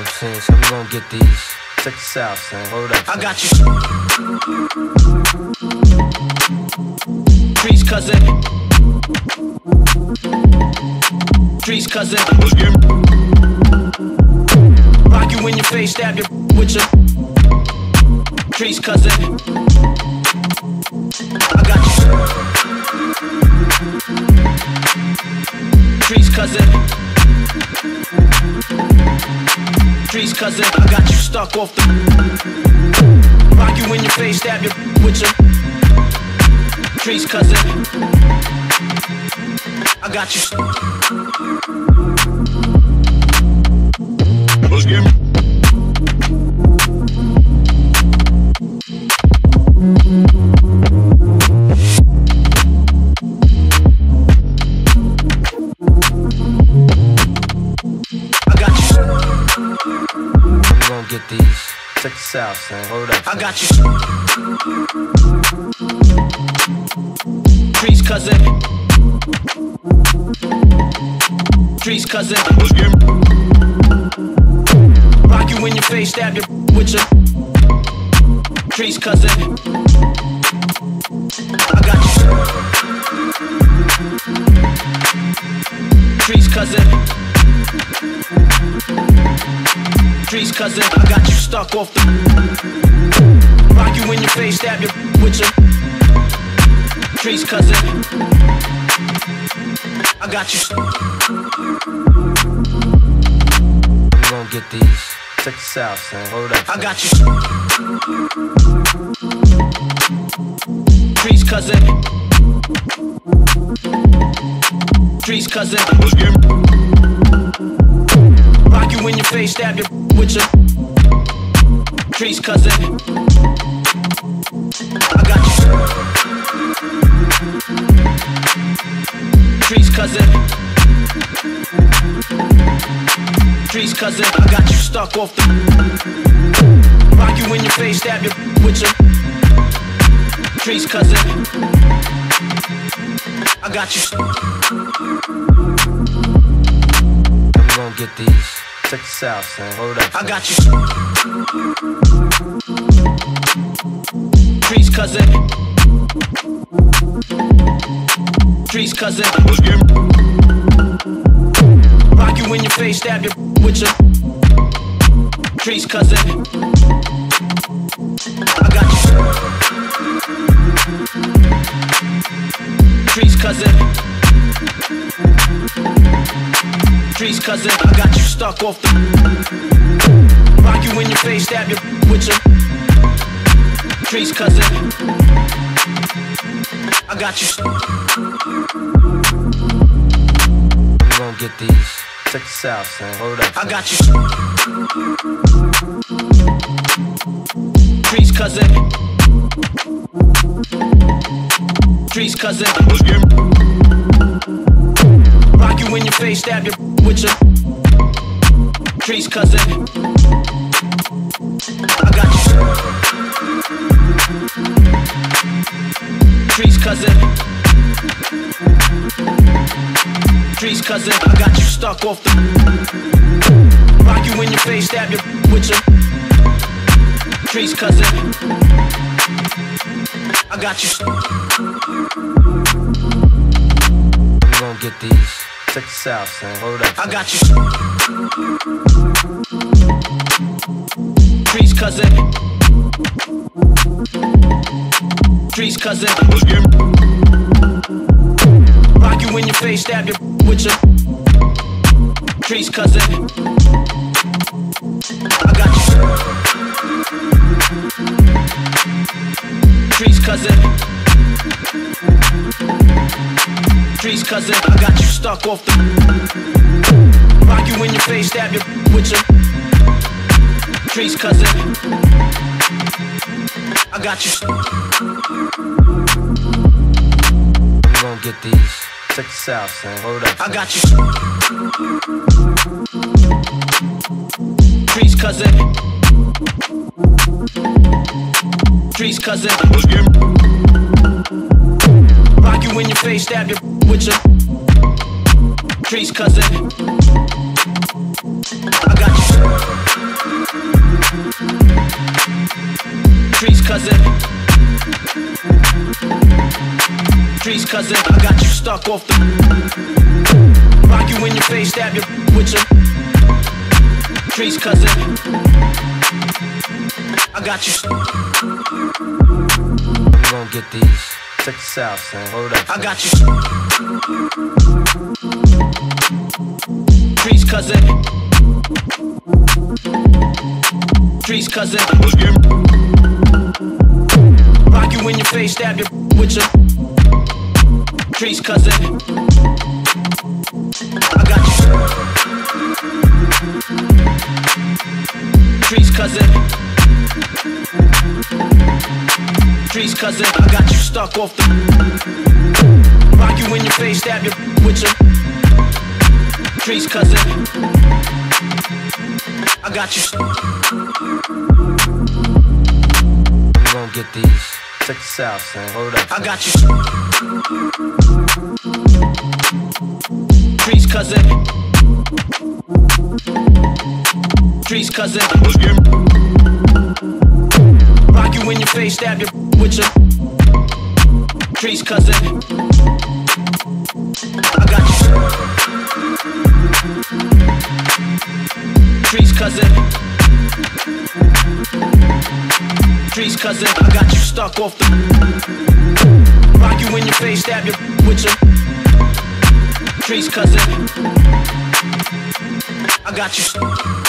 I'm saying? So we gon' get these. Check this out, son. Hold up, son. I got you. Trees, cousin. Trees, cousin. Rock you in your face, stab your with your trees, cousin. I got you. Trees, cousin. Trees, cousin, I got you stuck off the rock you in your face, stab your with your trees, cousin. I got you. Let's get get these. Check this out, son. Hold up, son. I got you. Trees, cousin. Trees, cousin. Rock you in your face, stab your with your trees, cousin. I got you. Trees, cousin. Trees, cousin, I got you stuck off the rock you in your face, stab your with your trees, cousin. I got you. We gon' get these. Check this out, son. Hold up, son. I got you. Trees, cousin. Trees, cousin. Rock you in your face, stab your with your trees, cousin. I got you. Trees, cousin. Trees, cousin, I got you stuck off the rock you in your face, stab your with your trees, cousin. I got you. I'm gonna get these. Check this out, son. Hold up, son. I got you. Trees, cousin. Trees, cousin. Rock you in your face, stab your with your trees, cousin. I got you. Trees, cousin. Trees, cousin, I got you stuck off the rock you in your face, stab your with your trees, cousin. I got you. We gon' get these. Check this out, son. Hold up, son. I got you. Trees, cousin. Trees, cousin. Rock you in your face, stab your with your trees, cousin. I got you. Trees, cousin. Trees, cousin, I got you stuck off the rock you in your face, stab your with your trees, cousin. I got you. We gon' get these. Check this out, son. Hold up, son. I got you. Trees, cousin. Trees, cousin. Rock you in your face, stab your with your trees, cousin. I got you. Trees, cousin. Trees, cousin, I got you stuck off the rock you in your face, stab your with your trees, cousin. I got you. We gon' get these. Check this out, son. Hold up, son. I got you. Trees, cousin. Trees, cousin. Rock you in your face, stab your with your trees, cousin. I got you. trees, cousin. Got you stuck off the rock you in your face, stab your with your trees, cousin. I got you. You won't get these. Check this out, son. Hold up. I got you. Trees, cousin. Trees, cousin. Rock you in your face, stab your with your trees, cousin. I got you. Trees, cousin. Trees, cousin. I got you stuck off the rock you in your face, stab your with your trees, cousin. I got you. You won't get these. Check this out, son. Hold up. I got you. Trees, cousin. Trees, cousin. Rock you in your face, stab you with your trees, cousin. I got you. Trees, cousin. Trees, cousin, I got you stuck off the rock you in your face, stab your with your trees, cousin. I got you.